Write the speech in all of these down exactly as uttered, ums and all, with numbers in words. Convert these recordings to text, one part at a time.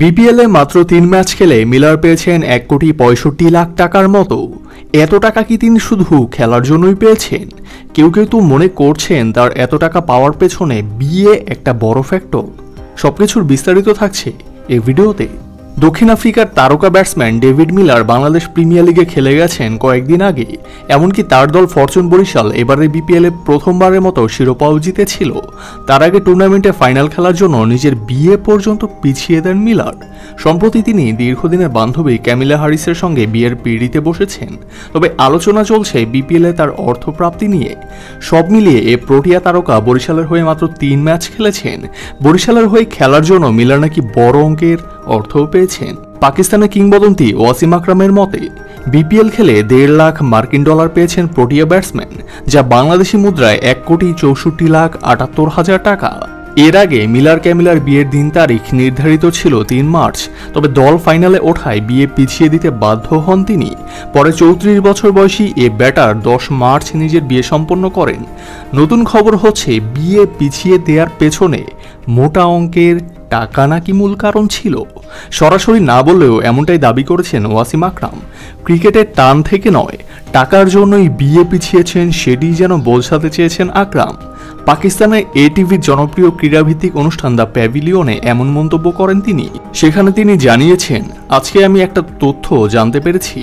BPL এ মাত্র তিন match খেলে মিলার পেয়েছেন এক কোটি পঁয়ষট্টি লাখ টাকার মতো। এত টাকা কি তিনি শুধু খেলার জন্যই পেয়েছেন? কেউ কেউ তো মনে করছেন তার এত টাকা পাওয়ার পেছনে বিয়ে একটা বড় ফ্যাক্টর। সবকিছুর বিস্তারিত থাকছে এই ভিডিওতে। দক্ষিণ আফ্রিকার তারকা batsman David Miller Bangladesh premier লিগে খেলে গেছেন কয়েকদিন আগে। এমনকি তার দল ফরচুন বরিশাল এবারে বিপিএলে প্রথমবারের মতো শিরোপাও জিতেছিল। তার আগে টুর্নামেন্টে ফাইনাল খেলার জন্য নিজের বিয়ে পর্যন্ত পিছিয়ে দেন মিলার। সম্প্রতি তিনি দীর্ঘদিনের বান্ধবী ক্যামিলা হ্যারিসের সঙ্গে বিয়ের পিঁড়িতে বসেছেন। তবে আলোচনা চলছে বিপিএলে তার অর্থপ্রাপ্তি নিয়ে। সব মিলিয়ে এ প্রোটিয়া তারকা বরিশালের হয়ে মাত্র তিন ম্যাচ খেলেছেন। বরিশালের হয়ে খেলার জন্য মিলার নাকি বড় অঙ্কের অর্থও পেয়েছেন। পাকিস্তানের কিংবদন্তি ওয়াসিম আকরামের মতে, বিপিএল খেলে দেড় লাখ মার্কিন ডলার পেয়েছেন প্রোটিয়া ব্যাটসম্যান, যা বাংলাদেশি মুদ্রায় এক কোটি চৌষট্টি লাখ আটাত্তর হাজার টাকা। এর আগে মিলার ক্যামিলার বিয়ের দিন তারিখ নির্ধারিত ছিল তিন মার্চ। তবে দল ফাইনালে ওঠায় বিয়ে পিছিয়ে দিতে বাধ্য হন তিনি। পরে চৌত্রিশ বছর বয়সী এ ব্যাটার দশ মার্চ নিজের বিয়ে সম্পন্ন করেন। নতুন খবর হচ্ছে বিয়ে পিছিয়ে দেওয়ার পেছনে মোটা অঙ্কের টাকা নাকি মূল কারণ ছিল। সরাসরি না বললেও এমনটাই দাবি করেছেন ওয়াসিম আকরাম। ক্রিকেটের টান থেকে নয়, টাকার জন্যই বিয়ে পিছিয়েছেন সেটি যেন বোঝাতে চেয়েছেন আকরাম। পাকিস্তানের এ টিভির জনপ্রিয় ক্রীড়াভিত্তিক অনুষ্ঠান দ্য প্যাভিলিয়নে এমন মন্তব্য করেন তিনি। সেখানে তিনি জানিয়েছেন, আজকে আমি একটা তথ্য জানতে পেরেছি।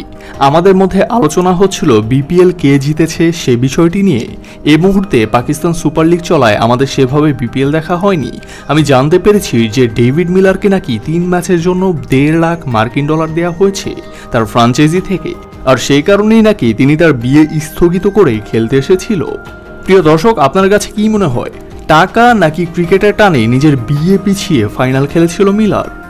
আমাদের মধ্যে আলোচনা হচ্ছিল বিপিএল কে জিতেছে সে বিষয়টি নিয়ে। এ মুহূর্তে পাকিস্তান সুপার লিগ চলায় আমাদের সেভাবে বিপিএল দেখা হয়নি। আমি জানতে পেরেছি যে ডেভিড মিলারকে নাকি তিন ম্যাচের জন্য দেড় লাখ মার্কিন ডলার দেওয়া হয়েছে তার ফ্রাঞ্চাইজি থেকে, আর সেই কারণেই নাকি তিনি তার বিয়ে স্থগিত করে খেলতে এসেছিল। প্রিয় দর্শক, আপনার কাছে কি মনে হয়, টাকা নাকি ক্রিকেটের টানে নিজের বিয়ে পিছিয়ে ফাইনাল খেলেছিল মিলার?